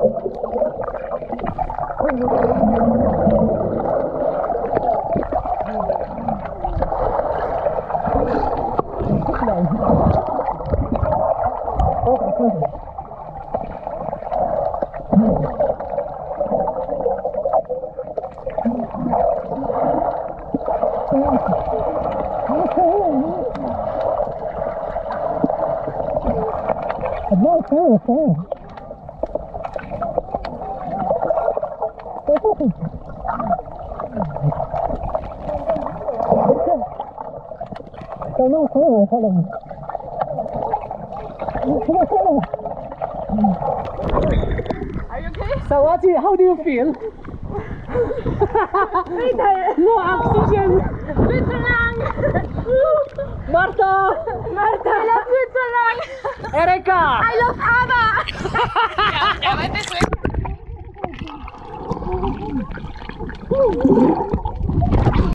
Are you okay? So what do you, how do you feel? Very tired. No oxygen. Switzerland. Marta. Marta. I love Switzerland. Erika. I love Abba. Yeah,